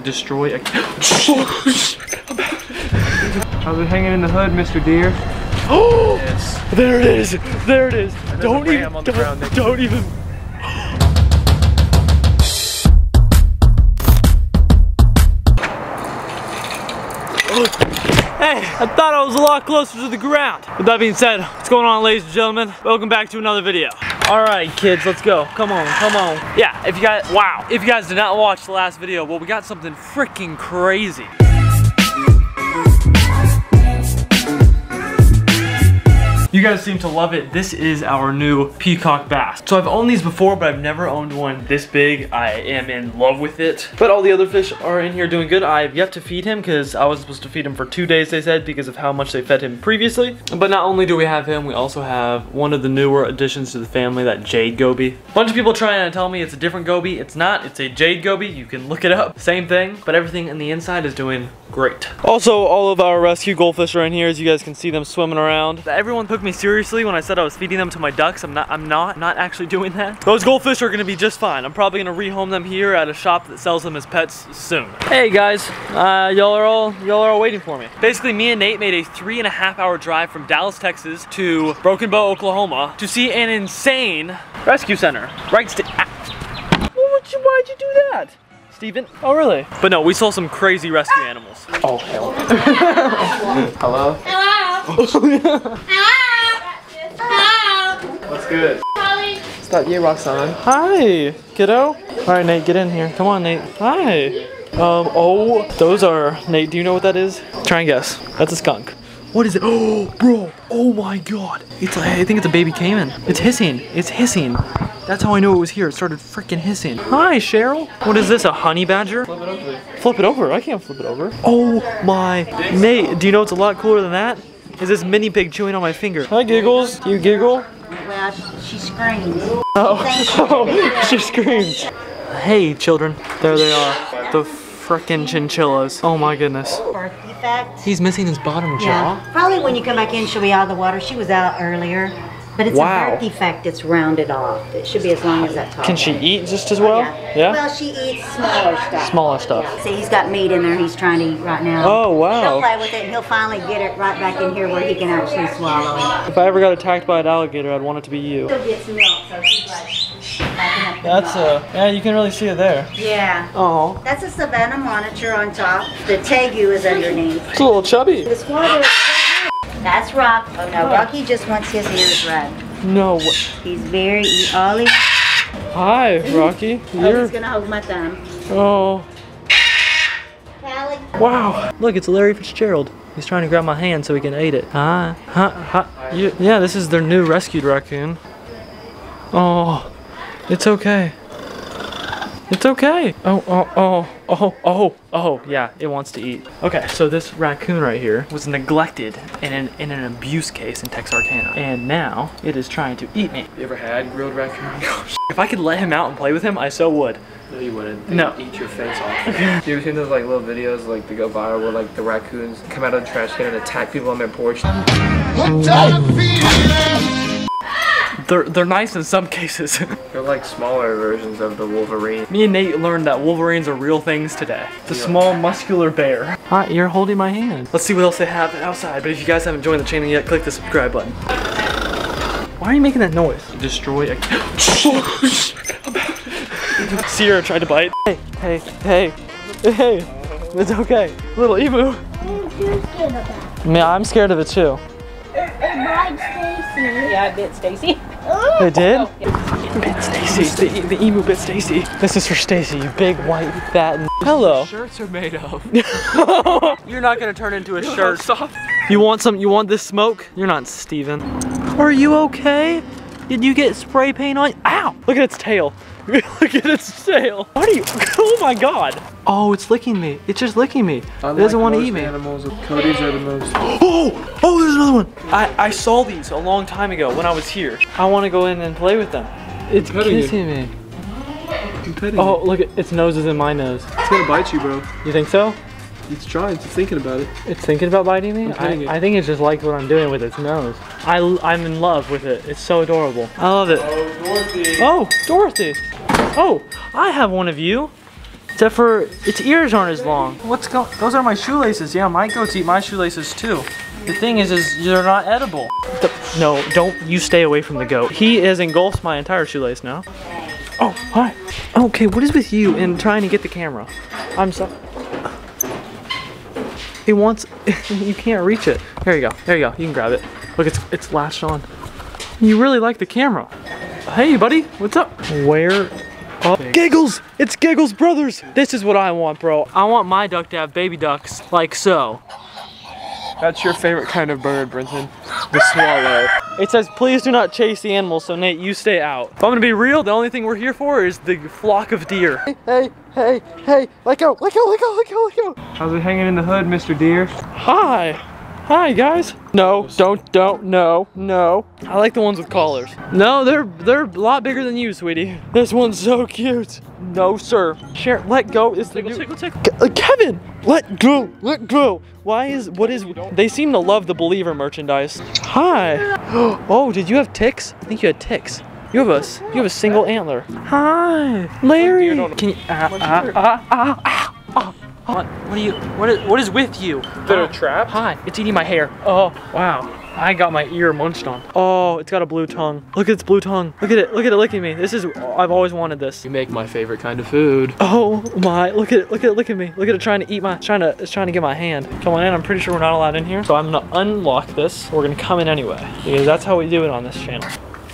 destroy a... How's it hanging in the hood, Mr. Deer? Oh! Yes. There it is! There it is! Don't even... Don't even... Hey, I thought I was a lot closer to the ground. With that being said, what's going on, ladies and gentlemen? Welcome back to another video. All right, kids, let's go. Come on, come on. Yeah, if you guys, wow. If you guys did not watch the last video, well, we got something freaking crazy. You guys seem to love it. This is our new peacock bass. So I've owned these before, but I've never owned one this big. I am in love with it. But all the other fish are in here doing good. I've yet to feed him because I was supposed to feed him for 2 days, they said, because of how much they fed him previously. But not only do we have him, we also have one of the newer additions to the family, that jade goby. A bunch of people trying to tell me it's a different goby. It's not, it's a jade goby. You can look it up. Same thing, but everything in the inside is doing great. Also, all of our rescue goldfish are in here, as you guys can see them swimming around. Everyone took me seriously when I said I was feeding them to my ducks. I'm not actually doing that. Those goldfish are gonna be just fine. I'm probably gonna rehome them here at a shop that sells them as pets soon. Hey guys, y'all are all waiting for me. Basically, me and Nate made a 3.5 hour drive from Dallas, Texas to Broken Bow, Oklahoma to see an insane rescue center. Right, why'd you do that? Steven? Oh, really? But no, we saw some crazy rescue animals. Oh, hell. Hello? Hello? Hello? What's good? Stop you, Roxanne. Hi, kiddo. All right, Nate, get in here. Come on, Nate. Hi. Oh, those are, Nate, do you know what that is? Try and guess. That's a skunk. What is it? Oh, bro. Oh, my God. It's, I think it's a baby caiman. It's hissing. It's hissing. That's how I knew it was here. It started freaking hissing. Hi, Cheryl. What is this, a honey badger? Flip it over. Flip it over? I can't flip it over. Oh my, Nate, do you know what's a lot cooler than that? Is this mini pig chewing on my finger. Hi, Giggles. Do you giggle? Well, she screams. Oh, she screams. Hey, children. There they are. The frickin' chinchillas. Oh my goodness. Birth defect. He's missing his bottom jaw. Yeah. Probably when you come back in, she'll be out of the water. She was out earlier. But it's wow. A birth defect, it's rounded off. It should be as long as that tall. Can she eat just as well? Oh, yeah. Well, she eats smaller stuff. Smaller stuff. Yeah. See, he's got meat in there he's trying to eat right now. Oh, wow. He'll play with it and he'll finally get it right back in here where he can actually swallow it. If I ever got attacked by an alligator, I'd want it to be you. He'll get some milk, so he's like backing up. That's a, yeah, you can really see it there. Yeah. Oh. That's a Savannah monitor on top. The tegu is underneath. It's a little chubby. This water. That's Rock. Oh no, Rocky just wants his ears red. No. He's very ollie. Hi, Rocky. Oh, he's gonna hold my thumb. Oh. Callie. Wow. Look, it's Larry Fitzgerald. He's trying to grab my hand so he can eat it. Hi. Hi. Yeah, this is their new rescued raccoon. Oh, it's okay. It's okay. Oh, oh, oh, oh, oh, oh, yeah, it wants to eat. Okay, so this raccoon right here was neglected in an abuse case in Texarkana, and now it is trying to eat me. You ever had grilled raccoon? Gosh. If I could let him out and play with him, I so would. No, you wouldn't. They'd no. Eat your face off. You ever seen those like little videos like they go viral where like the raccoons come out of the trash can and attack people on their porch? What type of feeling? They're nice in some cases. They're like smaller versions of the wolverine. Me and Nate learned that wolverines are real things today. It's a small muscular bear. Ah, you're holding my hand. Let's see what else they have outside. But if you guys haven't joined the channel yet, click the subscribe button. Why are you making that noise? Destroy a... Sierra tried to bite. Hey, hey, hey, hey. It's okay. Little Evu. I'm too scared of that. Man, I'm scared of it too. Yeah, I bit Stacy. They did? Oh, yeah. It bit Stacy. The emu bit Stacy. This is for Stacy, you big white fat. Hello. Shirts are made of. You're not gonna turn into a shirt. You want some? You want this smoke? You're not Steven. Are you okay? Did you get spray paint on? Ow! Look at its tail. Look at its tail. What are you? Oh my God. Oh, it's licking me. It's just licking me. It doesn't want to eat me. Animals with coaties are the most. Oh! Oh, there's another one. I saw these a long time ago when I was here. I want to go in and play with them. It's kissing me. Oh, look, its nose is in my nose. It's gonna bite you, bro. You think so? It's trying. It's thinking about it. It's thinking about biting me? I think it just likes what I'm doing with its nose. I'm in love with it. It's so adorable. I love it. Oh, Dorothy. Oh, Dorothy. Oh, I have one of you. Except for its ears aren't as long. What's going? Those are my shoelaces. Yeah, my goats eat my shoelaces too. The thing is they're not edible. No, don't you stay away from the goat. He has engulfed my entire shoelace now. Oh, hi. Okay, what is with you in trying to get the camera? I'm sorry. He wants, you can't reach it. There you go, you can grab it. Look, it's latched on. You really like the camera. Hey buddy, what's up? Where? Oh, Giggles! It's Giggles Brothers! This is what I want, bro. I want my duck to have baby ducks, like so. That's your favorite kind of bird, Brenton. The swallow. It says, please do not chase the animals, so Nate, you stay out. If I'm gonna be real, the only thing we're here for is the flock of deer. Hey, hey, hey, hey, let go, let go, let go, let go, let go. How's it hanging in the hood, Mr. Deer? Hi. Hi, guys. No, don't, no, no. I like the ones with collars. No, they're a lot bigger than you, sweetie. This one's so cute. No, sir. Sharon, let go. It's the tickle. Kevin, let go, let go. Why is, what is, they seem to love the Believer merchandise. Hi. Oh, did you have ticks? I think you had ticks. You have a single antler. Hi. Larry. Can you, what is with you? Little trap? Hi, it's eating my hair. Oh, wow. I got my ear munched on. Oh, it's got a blue tongue. Look at its blue tongue. Look at it licking me. This is, I've always wanted this. You make my favorite kind of food. Oh my, look at it licking me. Look at it trying to eat my, it's trying to get my hand. Come on in, I'm pretty sure we're not allowed in here. So I'm gonna unlock this. We're gonna come in anyway. Because that's how we do it on this channel.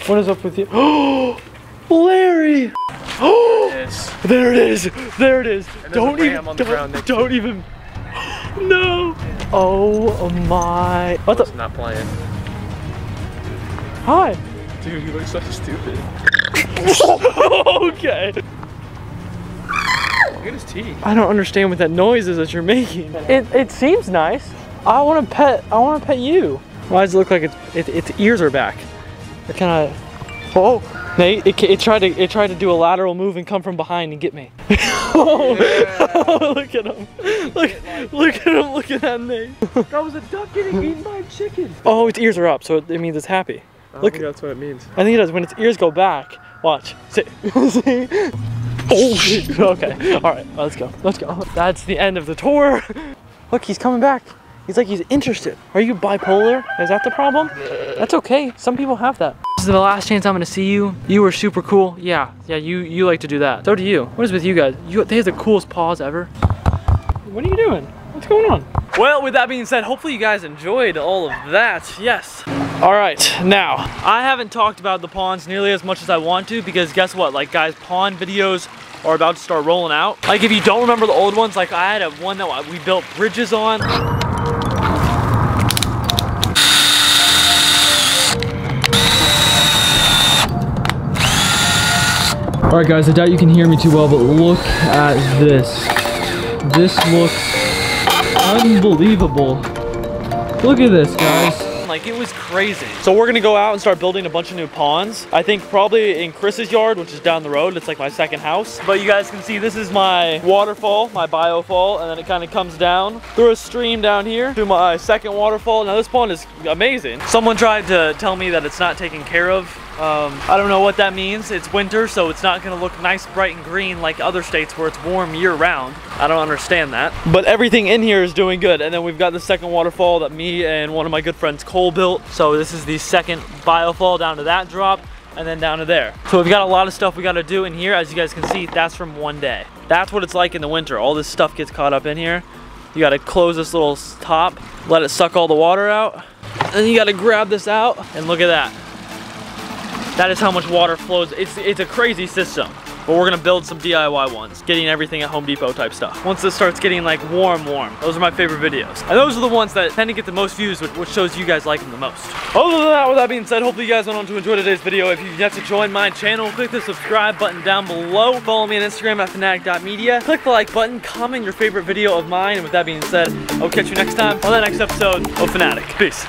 What is up with you? Oh, Larry. Oh, there it is. There it is. Don't even, don't even. No. Oh my. What the? It's not playing. Hi. Dude, you look so stupid. Okay. Look at his teeth. I don't understand what that noise is that you're making. It seems nice. I want to pet you. Why does it look like its ears are back? It kind of. Oh, Nate! It tried to do a lateral move and come from behind and get me. Oh, yeah. Look at him! Look at him! Look at that, Nate! That was a duck getting eaten by a chicken. Oh, its ears are up, so it means it's happy. I think that's what it means. I think it does. When its ears go back, watch. See? See? Oh shit! Okay. All right. Let's go. Let's go. That's the end of the tour. Look, he's coming back. He's like, he's interested. Are you bipolar? Is that the problem? That's okay. Some people have that. This is the last chance I'm gonna see you. You were super cool. Yeah, yeah, you like to do that. So do you. What is with you guys? They have the coolest paws ever. What are you doing? What's going on? Well, with that being said, hopefully you guys enjoyed all of that. Yes. All right, now, I haven't talked about the ponds nearly as much as I want to because guess what? Like guys, pond videos are about to start rolling out. Like if you don't remember the old ones, like I had a one that we built bridges on. All right guys, I doubt you can hear me too well, but look at this. This looks unbelievable. Look at this, guys. Like, it was crazy. So we're gonna go out and start building a bunch of new ponds. I think probably in Chris's yard, which is down the road. It's like my second house. But you guys can see, this is my waterfall, my biofall, and then it kind of comes down through a stream down here to my second waterfall. Now this pond is amazing. Someone tried to tell me that it's not taken care of. I don't know what that means. It's winter, so it's not gonna look nice, bright, and green like other states where it's warm year round. I don't understand that. But everything in here is doing good. And then we've got the second waterfall that me and one of my good friends Cole built. So this is the second biofall down to that drop and then down to there. So we've got a lot of stuff we gotta do in here. As you guys can see, that's from one day. That's what it's like in the winter. All this stuff gets caught up in here. You gotta close this little top, let it suck all the water out. And you gotta grab this out and look at that. That is how much water flows. It's a crazy system, but we're gonna build some DIY ones, getting everything at Home Depot type stuff. Once this starts getting like warm, those are my favorite videos. And those are the ones that tend to get the most views, which shows you guys like them the most. Other than that, with that being said, hopefully you guys went on to enjoy today's video. If you've yet to join my channel, click the subscribe button down below. Follow me on Instagram at fanatic.media. Click the like button, comment your favorite video of mine. And with that being said, I'll catch you next time on the next episode of Fanatic. Peace.